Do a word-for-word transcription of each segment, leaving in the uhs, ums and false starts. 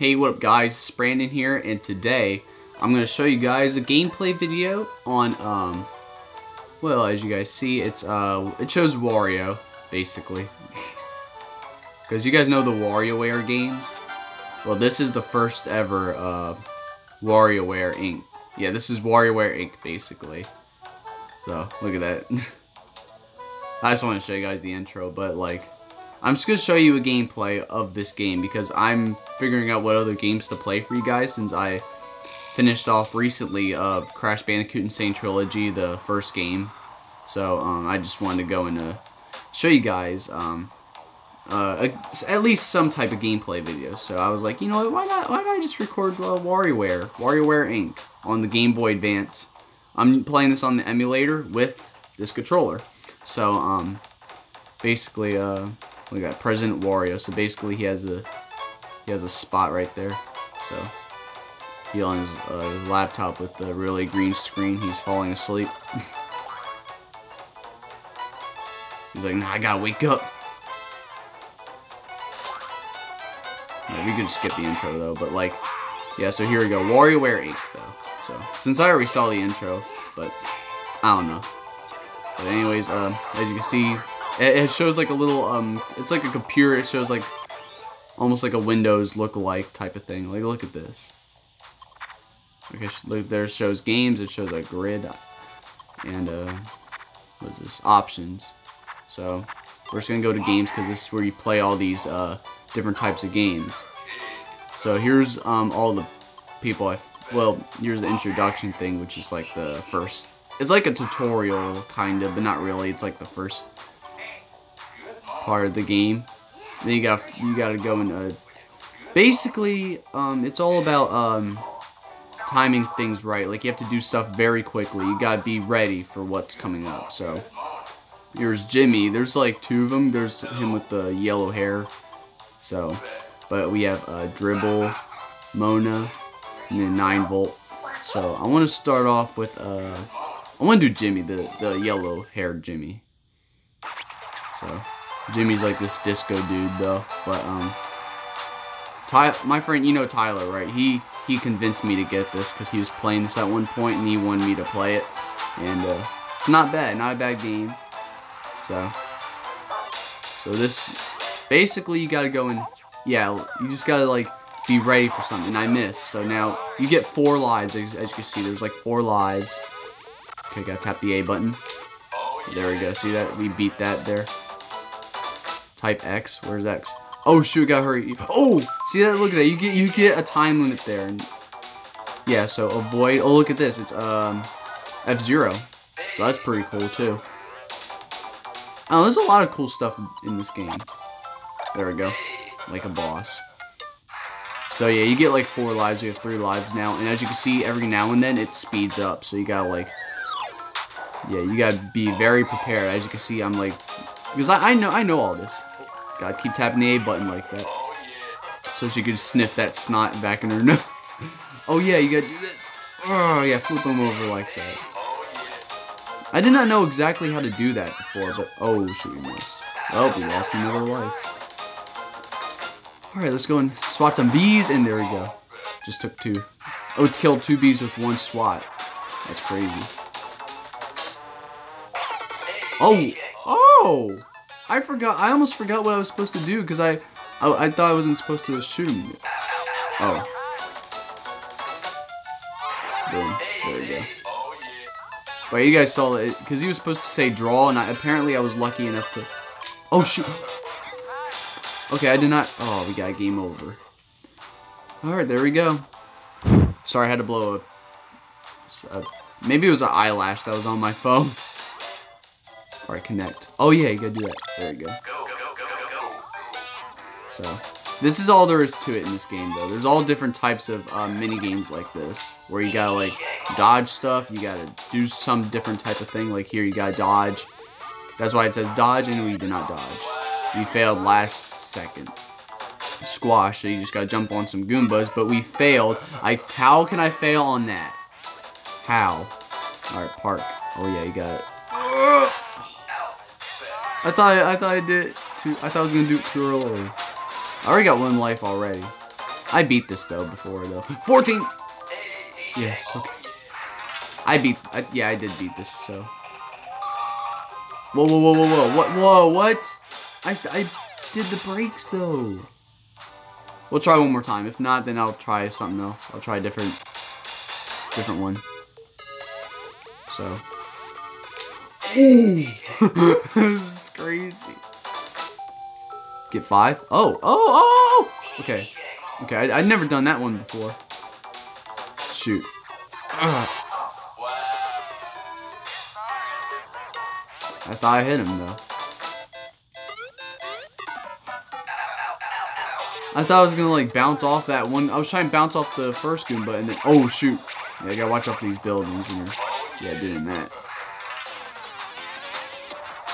Hey, what up guys, it's Brandon here, and today I'm going to show you guys a gameplay video on, um, well, as you guys see, it's, uh, it shows Wario, basically. Because you guys know the WarioWare games. Well, this is the first ever, uh, WarioWare Inc. Yeah, this is WarioWare Inc, basically. So, look at that. I just want to show you guys the intro, but, like, I'm just going to show you a gameplay of this game because I'm figuring out what other games to play for you guys since I finished off recently uh, Crash Bandicoot Insane Trilogy, the first game. So um, I just wanted to go and uh, show you guys um, uh, a, at least some type of gameplay video. So I was like, you know what, why not, why not I just record uh, WarioWare, WarioWare Incorporated on the Game Boy Advance. I'm playing this on the emulator with this controller. So um, basically... Uh, We got President Wario, so basically he has a he has a spot right there. So he on his uh, laptop with the really green screen. He's falling asleep. He's like, nah, I gotta wake up. Yeah, we could just skip the intro though, but like, yeah. So here we go, WarioWare Incorporated though. So since I already saw the intro, but I don't know. But anyways, uh, as you can see. It shows like a little, um, it's like a computer, it shows like, almost like a Windows look-alike type of thing. Like, look at this. Okay, look, there it shows games, it shows a grid, and, uh, what is this? Options. So, we're just gonna go to games, because this is where you play all these, uh, different types of games. So, here's, um, all the people I, well, here's the introduction thing, which is like the first, it's like a tutorial, kind of, but not really, it's like the first part of the game. Then you got you got to go and uh, basically um, it's all about um, timing things right. Like you have to do stuff very quickly. You gotta be ready for what's coming up. So here's Jimmy. There's like two of them. There's him with the yellow hair. So, but we have uh, Dribble, Mona, and then Nine Volt. So I want to start off with uh, I want to do Jimmy, the the yellow haired Jimmy. So. Jimmy's like this disco dude though, but um, Ty my friend, you know Tyler, right? He he convinced me to get this because he was playing this at one point and he wanted me to play it, and uh, it's not bad, not a bad game. So, so this basically you gotta go and yeah, you just gotta like be ready for something. I missed, so now you get four lives as, as you can see. There's like four lives. Okay, gotta tap the A button. There we go. See that? We beat that there. Type X. Where's X? Oh shoot! Gotta hurry. Oh, see that? Look at that. You get you get a time limit there. And yeah. So avoid. Oh, look at this. It's um F zero. So that's pretty cool too. Oh, there's a lot of cool stuff in this game. There we go. Like a boss. So yeah, you get like four lives. You have three lives now. And as you can see, every now and then it speeds up. So you gotta like. Yeah, you gotta be very prepared. As you can see, I'm like. Because I, I know I know all this. God, keep tapping the A button like that. So she could sniff that snot back in her nose. Oh yeah, you gotta do this. Oh yeah, flip them over like that. I did not know exactly how to do that before, but oh shoot, we missed. Oh, we lost another life. Alright, let's go and swat some bees, and there we go. Just took two. Oh, it killed two bees with one swat. That's crazy. Oh! Oh! I forgot. I almost forgot what I was supposed to do because I, I, I thought I wasn't supposed to assume. Oh. Boom. There we go. But you guys saw it because he was supposed to say draw, and I, apparently I was lucky enough to. Oh shoot! Okay, I did not. Oh, we got a game over. All right, there we go. Sorry, I had to blow a. a maybe it was an eyelash that was on my phone. Alright, connect. Oh yeah, you gotta do that. There you go. So, this is all there is to it in this game, though. There's all different types of uh, mini games like this, where you gotta like dodge stuff. You gotta do some different type of thing. Like here, you gotta dodge. That's why it says dodge, and we did not dodge. We failed last second. Squash. So you just gotta jump on some Goombas, but we failed. I how can I fail on that? How? Alright, park. Oh yeah, you got it. Uh! I thought I, I thought I did it too. I thought I was gonna do it too early. I already got one life already. I beat this though before though. fourteen. Yes. Okay. I beat. I, yeah, I did beat this. So. Whoa, whoa, whoa, whoa, whoa! What? Whoa, what? I I did the brakes though. We'll try one more time. If not, then I'll try something else. I'll try a different, different one. So. Ooh. This is crazy. Get five. Oh, oh, oh! Okay, okay. I, I'd never done that one before. Shoot. Ugh. I thought I hit him though. I thought I was gonna like bounce off that one. I was trying to bounce off the first Goomba and then oh shoot! Yeah, I gotta watch out for these buildings here. Yeah, doing that.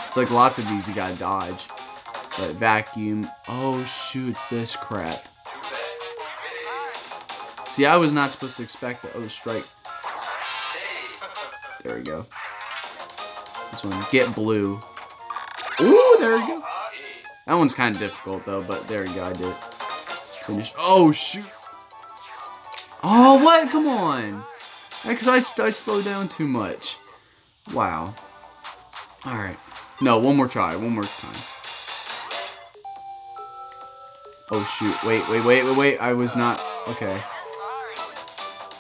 It's like lots of these you gotta dodge. But vacuum. Oh shoot! It's this crap. See, I was not supposed to expect that. Oh, strike. There we go. This one, get blue. Ooh, there we go. That one's kind of difficult though, but there we go. I did it. Finished. Oh shoot. Oh what? Come on. Because I I slowed down too much. Wow. All right. No, one more try. One more time. Oh shoot, wait, wait, wait, wait, wait, I was not, okay.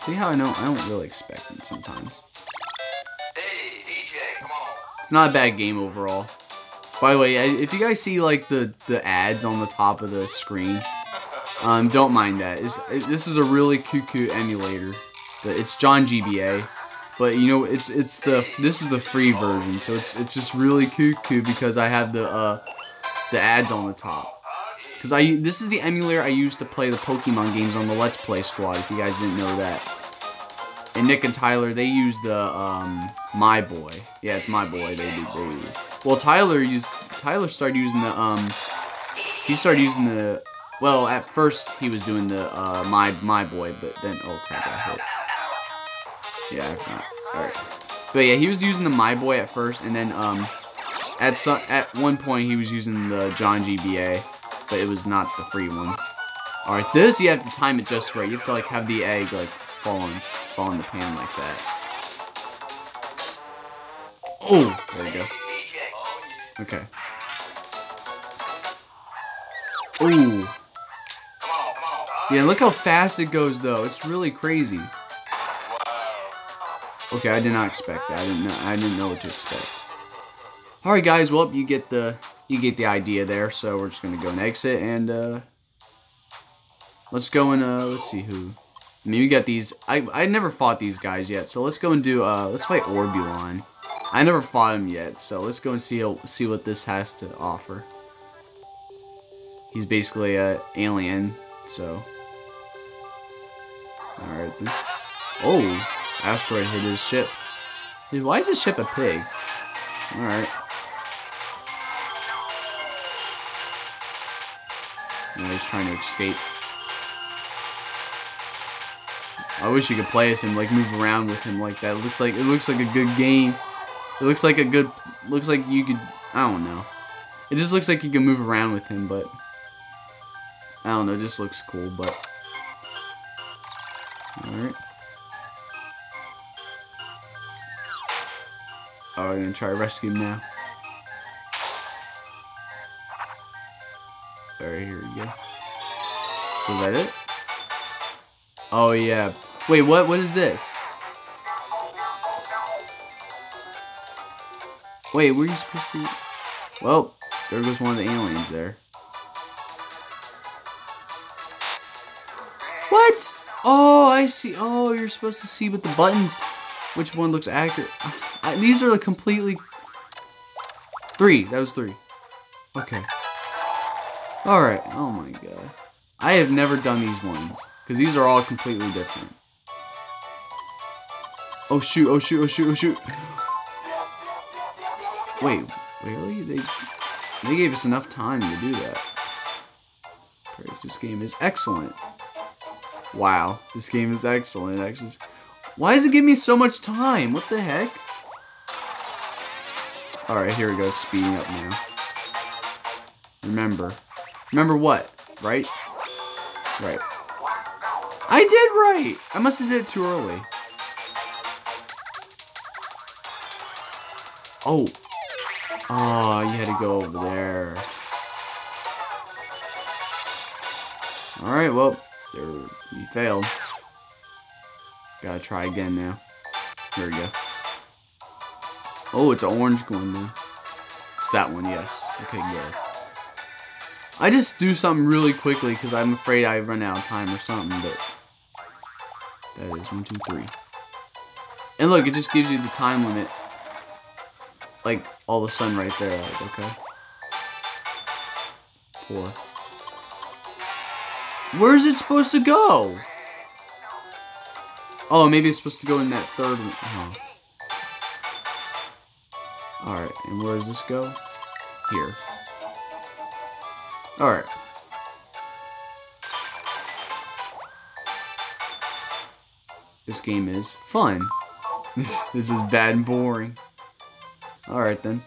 See how I know, I don't really expect it sometimes. Hey, D J, come on. It's not a bad game overall. By the way, if you guys see like the, the ads on the top of the screen, um, don't mind that. It's, it, this is a really cuckoo emulator. It's John G B A, but you know, it's it's the, this is the free version, so it's, it's just really cuckoo because I have the, uh, the ads on the top. Because I this is the emulator I used to play the Pokemon games on the Let's Play Squad, if you guys didn't know that. And Nick and Tyler, they use the um, My Boy. Yeah, it's My Boy they do. They use. Well, Tyler used Tyler started using the um he started using the well at first he was doing the uh, My My Boy, but then oh crap I hit. Yeah, I forgot. All right. But yeah, he was using the My Boy at first, and then um at some at one point he was using the John G B A. But it was not the free one. Alright, this you have to time it just right. You have to like have the egg like fall on, fall in the pan like that. Oh, there you go. Okay. Ooh. Yeah, look how fast it goes though. It's really crazy. Okay, I did not expect that. I didn't know. I didn't know what to expect. Alright guys, well you get the You get the idea there, so we're just gonna go and exit, and uh, let's go and uh, let's see who. I mean, we got these. I I never fought these guys yet, so let's go and do. Uh, let's fight Orbulon. I never fought him yet, so let's go and see see what this has to offer. He's basically a alien, so. All right. Oh, asteroid hit his ship. Dude, why is his ship a pig? All right. And he's trying to escape. I wish you could play as him, like move around with him like that. It looks like it looks like a good game. It looks like a good. Looks like you could. I don't know. It just looks like you can move around with him, but I don't know. It just looks cool, but all right. Oh, I'm gonna try to rescue him now. Alright, here we go. So is that it? Oh yeah. Wait, what? What is this? Wait, were you supposed to? Well, there goes one of the aliens there. What? Oh, I see. Oh, you're supposed to see with the buttons which one looks accurate. I, these are completely three. That was three. Okay. Alright, oh my god. I have never done these ones, because these are all completely different. Oh shoot, oh shoot, oh shoot, oh shoot. Wait, really? They they gave us enough time to do that. Praise, this game is excellent. Wow, this game is excellent. Actually, why does it give me so much time? What the heck? Alright, here we go, it's speeding up now. Remember. Remember what? Right? Right. I did right! I must have did it too early. Oh. Oh, you had to go over there. Alright, well, there, you failed. Gotta try again now. Here we go. Oh, it's an orange one now. It's that one, yes. Okay, good. I just do something really quickly because I'm afraid I run out of time or something, but that is one, two, three. And look, it just gives you the time limit. Like, all of a sudden right there, like, okay. Four. Where's it supposed to go? Oh, maybe it's supposed to go in that third one. Oh. Alright, and where does this go? Here. Alright. This game is fun. This, this is bad and boring. Alright then.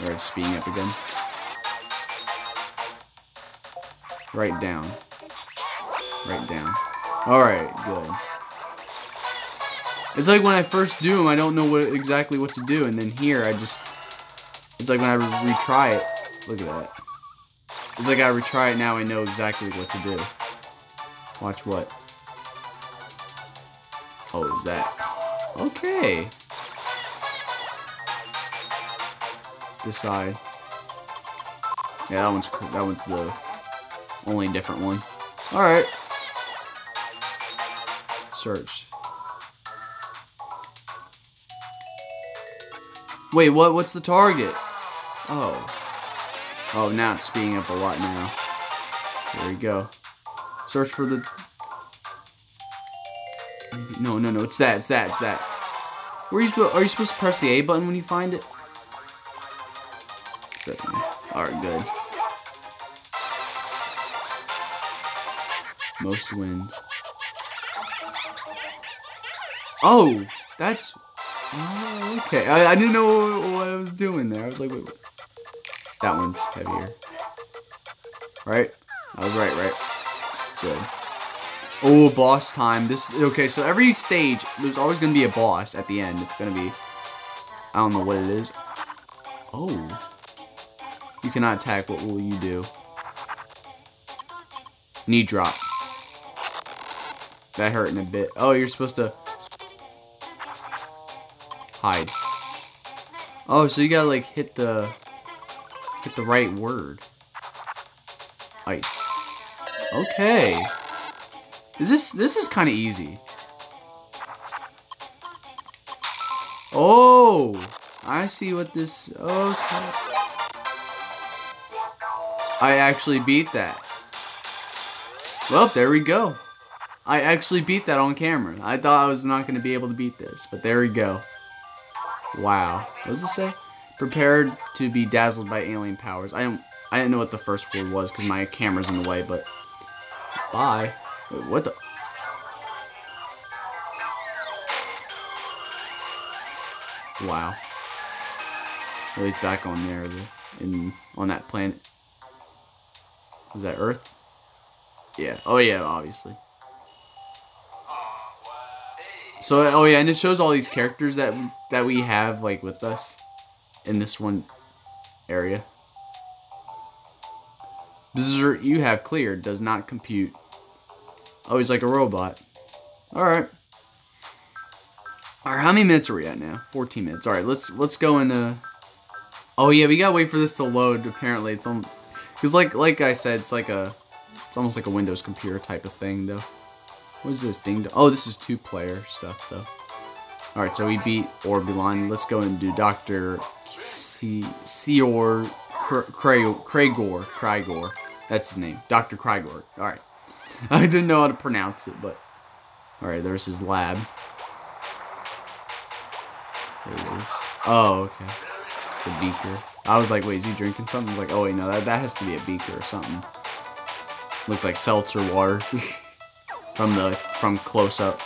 Alright, speeding up again. Right down. Right down. Alright, good. It's like when I first do them, I don't know what exactly what to do, and then here I just... It's like when I retry it. Look at that. It's like I retry it now, I know exactly what to do. Watch what. Oh, is that... Okay. This side. Yeah, that one's, that one's the only different one. Alright. Search. Wait, what? What's the target? Oh. Oh, now it's speeding up a lot now. There you go. Search for the... No, no, no, it's that, it's that, it's that. Where are you, are you supposed to press the A button when you find it? It's that one. Alright, good. Most wins. Oh! That's... Oh, okay. I, I didn't know what, what I was doing there. I was like, wait, wait. That one's heavier. Right? I was right, right? Good. Oh, boss time. This okay, so every stage, there's always going to be a boss at the end. It's going to be... I don't know what it is. Oh. You cannot attack. What will you do? Knee drop. That hurt in a bit. Oh, you're supposed to... Hide. Oh, so you gotta like hit the hit the right word. Ice. Okay. Is this this is kind of easy? Oh, I see what this. Okay. I actually beat that. Well, there we go. I actually beat that on camera. I thought I was not gonna be able to beat this, but there we go. Wow. What does it say? Prepared to be dazzled by alien powers. I don't I didn't know what the first word was because my camera's in the way, but bye. Wait, what the Wow. Well, he's back on there in on that planet. Was that Earth? Yeah. Oh yeah, obviously. So, oh yeah, and it shows all these characters that that we have, like, with us in this one area. Dessert you have cleared does not compute. Oh, he's like a robot. Alright. Alright, how many minutes are we at now? fourteen minutes. Alright, let's let's go in, uh... Oh yeah, we gotta wait for this to load, apparently. It's on... Because, like, like I said, it's like a... It's almost like a Windows computer type of thing, though. What is this ding dong? Oh, this is two-player stuff, though. Alright, so we beat Orbulon. Let's go and do Doctor C... C or... Crygor. Crygor. That's his name. Doctor Crygor. Alright. I didn't know how to pronounce it, but... Alright, there's his lab. There it is. Oh, okay. It's a beaker. I was like, wait, is he drinking something? I was like, oh, wait, no, that, that has to be a beaker or something. Looks like seltzer water. From the from close up.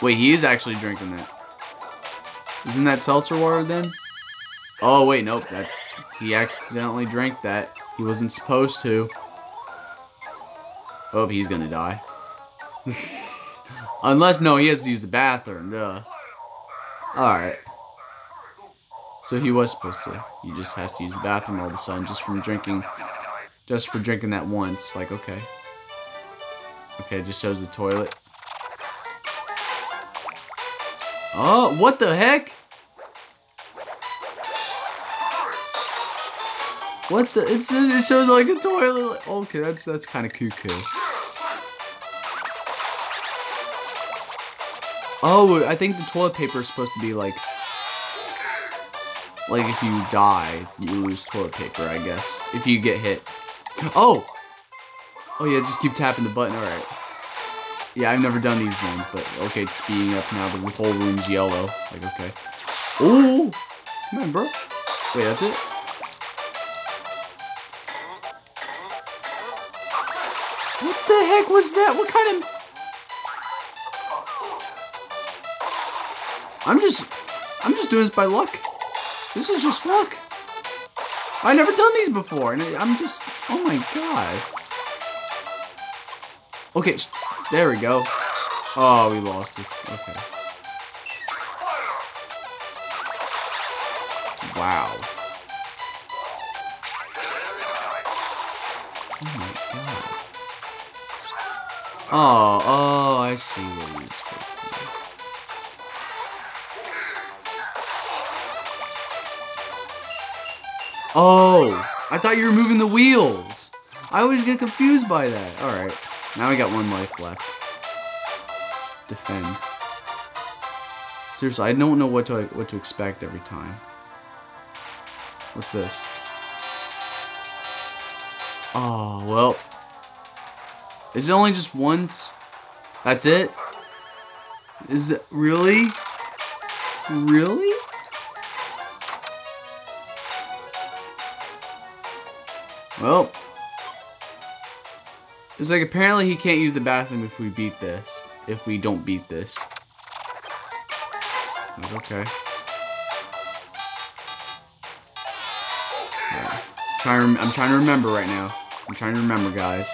Wait, he is actually drinking that. Isn't that seltzer water then? Oh wait, nope. That He accidentally drank that. He wasn't supposed to. Oh, he's gonna die. Unless, no, he has to use the bathroom, duh. Alright. So he was supposed to. He just has to use the bathroom all of a sudden just from drinking. Just for drinking that once. Like, okay. Okay, it just shows the toilet. Oh, what the heck? What the? It's, it shows like a toilet. Okay, that's that's kind of cuckoo. Oh, I think the toilet paper is supposed to be like, like if you die, you lose toilet paper, I guess. If you get hit. Oh. Oh yeah, just keep tapping the button. All right. Yeah, I've never done these ones, but okay, it's speeding up now. The whole room's yellow. Like, okay. Ooh. Come on, bro. Wait, that's it. What the heck was that? What kind of... I'm just... I'm just doing this by luck. This is just luck. I've never done these before, and I'm just... Oh my god. Okay, there we go. Oh, we lost it. Okay. Wow. Oh my god. Oh, oh, I see what you're supposed to do. Oh, I thought you were moving the wheels. I always get confused by that. All right, now we got one life left. Defend. Seriously, I don't know what to what to expect every time. What's this? Oh well. Is it only just once? That's it? Is it really? Really? Well. It's like apparently he can't use the bathroom if we beat this. If we don't beat this. Okay. Yeah. Trying, I'm trying to remember right now. I'm trying to remember, guys.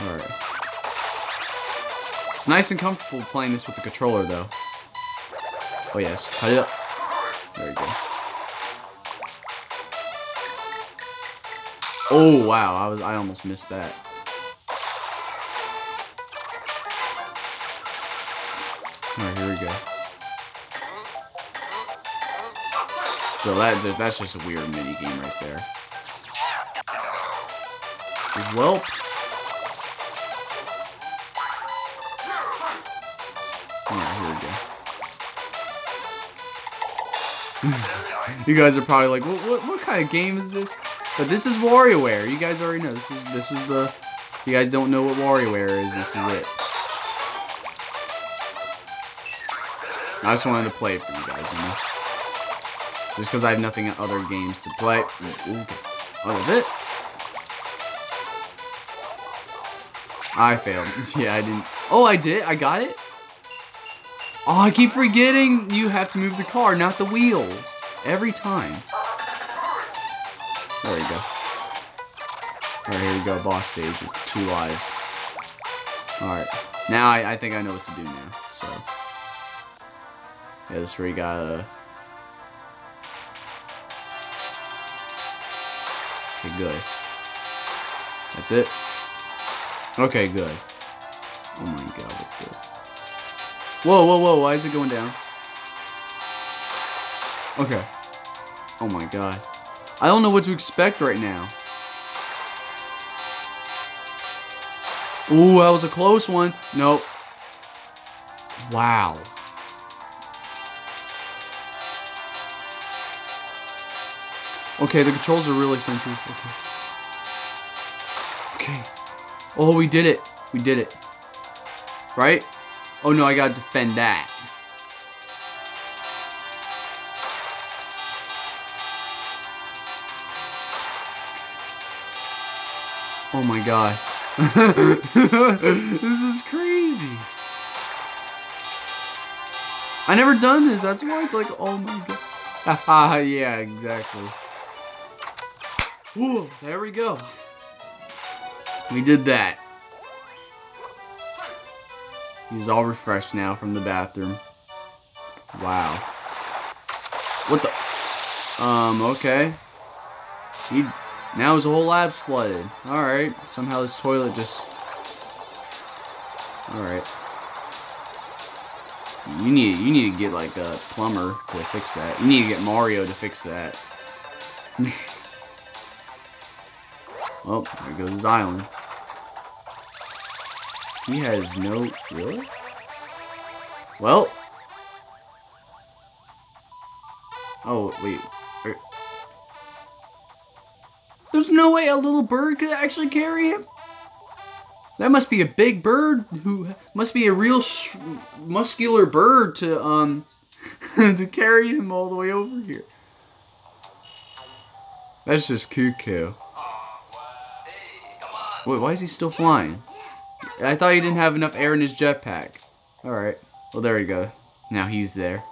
Alright. It's nice and comfortable playing this with the controller, though. Oh, yes. Cut it up. There you go. Oh, wow. I was, I almost missed that. Alright, here we go. So that just, that's just a weird mini game right there. Welp. You guys are probably like, what, what, what kind of game is this? But this is WarioWare. You guys already know. This is this is the. If you guys don't know what WarioWare is, this is it. I just wanted to play it for you guys, you know. Just because I have nothing other games to play. Okay. Oh, that's it. I failed. Yeah, I didn't. Oh, I did. I got it. Oh, I keep forgetting you have to move the car, not the wheels. Every time. There we go. Alright, here we go. Boss stage with two lives. Alright. Now I, I think I know what to do now. So. Yeah, this is where you gotta... Okay, good. That's it. Okay, good. Oh my god, that's good. Whoa, whoa, whoa, why is it going down? Okay. Oh my god. I don't know what to expect right now. Ooh, that was a close one. Nope. Wow. Okay, the controls are really sensitive. Okay. Okay. Oh, we did it. We did it. Right? Oh no, I gotta defend that. Oh my god. This is crazy. I never done this, that's why it's like, oh my god. Haha, yeah, exactly. Whoa, there we go. We did that. He's all refreshed now from the bathroom. Wow. What the? Um, okay. He, now his whole lab's flooded. Alright, somehow this toilet just... Alright. You need, you need to get like a plumber to fix that. You need to get Mario to fix that. Oh, there goes his island. He has no... Really? Well. Oh, wait. There's no way a little bird could actually carry him? That must be a big bird who... Must be a real sh muscular bird to, um... to carry him all the way over here. That's just cuckoo. Wait, why is he still flying? I thought he didn't have enough air in his jetpack. Alright. Well, there we go. Now he's there.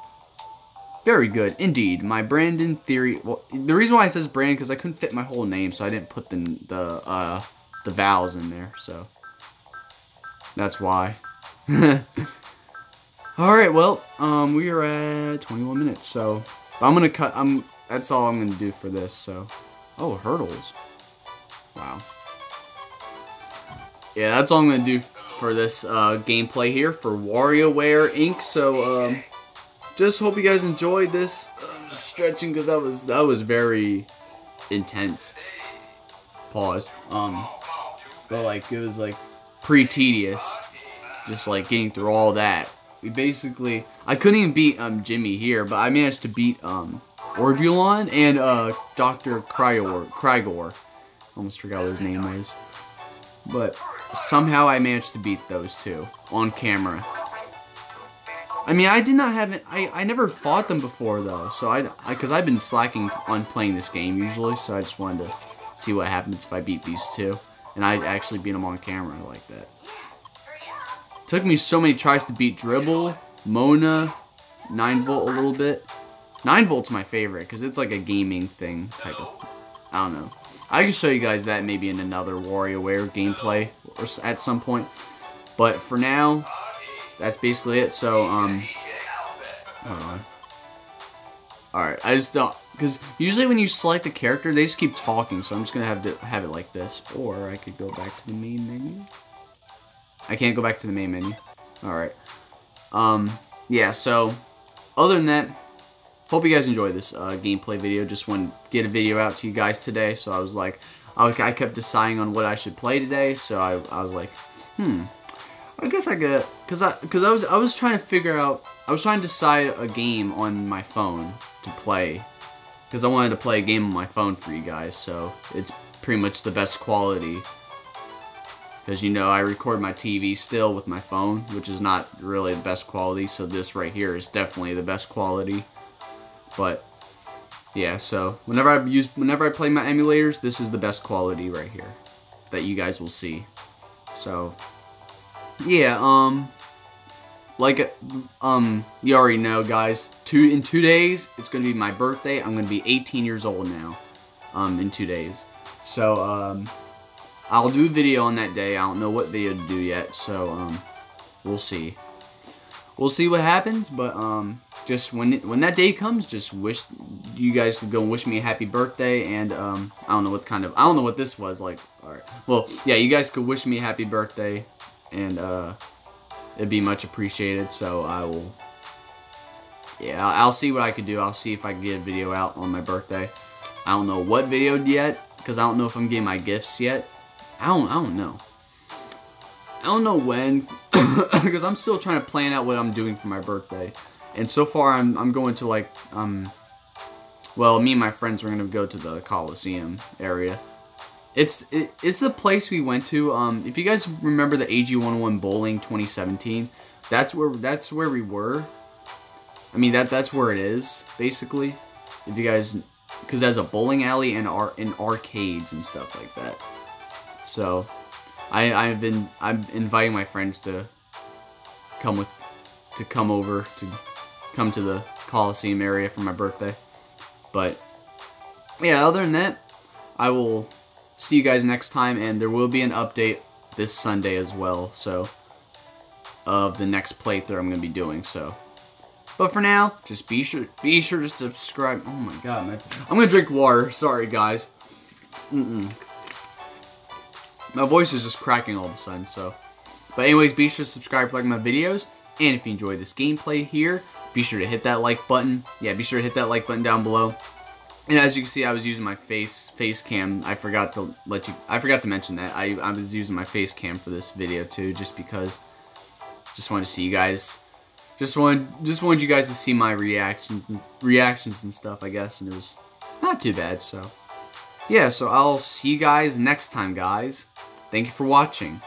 Very good. Indeed. My Brandon theory... Well, the reason why it says Brand because I couldn't fit my whole name, so I didn't put the, the, uh, the vowels in there, so... That's why. Alright, well, um, we are at twenty-one minutes, so... I'm gonna cut... I'm... That's all I'm gonna do for this, so... Oh, hurdles. Wow. Yeah, that's all I'm going to do for this uh, gameplay here for WarioWare Incorporated. So, um, just hope you guys enjoyed this. I'm just stretching because that was that was very intense. Pause. Um, but like it was like pretty tedious, just like getting through all that. We basically I couldn't even beat um Jimmy here, but I managed to beat um Orbulon and uh Doctor Crygor. Crygor. Almost forgot what his name was, but. Somehow I managed to beat those two on camera. I mean, I did not have it. I, I never fought them before, though. So I, because I've been slacking on playing this game usually. So I just wanted to see what happens if I beat these two. And I actually beat them on camera like that. Took me so many tries to beat Dribble, Mona, Nine Volt a little bit. Nine Volt's my favorite because it's like a gaming thing type of. I don't know. I can show you guys that maybe in another WarioWare gameplay or at some point. But for now, that's basically it. So, um, hold on. Alright, I just don't, because usually when you select a character, they just keep talking. So I'm just going to have to have it like this. Or I could go back to the main menu. I can't go back to the main menu. Alright. Um, yeah, so other than that, hope you guys enjoy this uh, gameplay video. Just wanted to get a video out to you guys today. So I was like, I, I kept deciding on what I should play today. So I, I was like, hmm, I guess I could, cause I, cause I was, I was trying to figure out, I was trying to decide a game on my phone to play, cause I wanted to play a game on my phone for you guys. So it's pretty much the best quality, cause you know I record my T V still with my phone, which is not really the best quality. So this right here is definitely the best quality. But yeah, so whenever I use, whenever I play my emulators, this is the best quality right here that you guys will see. So yeah, um, like um, you already know, guys. Two in two days, it's gonna be my birthday. I'm gonna be eighteen years old now. Um, in two days. So um, I'll do a video on that day. I don't know what video to do yet. So um, we'll see. We'll see what happens, but um. Just when it, when that day comes, just wish you guys could go and wish me a happy birthday. And um, I don't know what kind of I don't know what this was like. All right, well, yeah, you guys could wish me a happy birthday, and uh, it'd be much appreciated. So I will, yeah, I'll see what I could do. I'll see if I can get a video out on my birthday. I don't know what video yet because I don't know if I'm getting my gifts yet. I don't I don't know. I don't know when because I'm still trying to plan out what I'm doing for my birthday. And so far, I'm, I'm going to, like, um, well, me and my friends are going to go to the Coliseum area. It's it, it's the place we went to. Um, if you guys remember the A G one oh one Bowling twenty seventeen, that's where that's where we were. I mean, that that's where it is, basically. If you guys, because there's a bowling alley and, ar and arcades and stuff like that. So, I, I've been, I'm inviting my friends to come with, to come over to... come to the Coliseum area for my birthday. But yeah, other than that, I will see you guys next time, and there will be an update this Sunday as well, so of the next playthrough I'm gonna be doing. So, but for now, just be sure be sure to subscribe. Oh my god, man. I'm gonna drink water. Sorry guys. Mm-mm. My voice is just cracking all of a sudden. So, but anyways, be sure to subscribe for like my videos, and if you enjoy this gameplay here, be sure to hit that like button. Yeah, be sure to hit that like button down below. And as you can see, I was using my face face cam. I forgot to let you. I forgot to mention that I I was using my face cam for this video too, just because. Just wanted to see you guys. Just wanted just wanted you guys to see my reaction reactions and stuff, I guess. And it was not too bad. So yeah. So I'll see you guys next time, guys. Thank you for watching.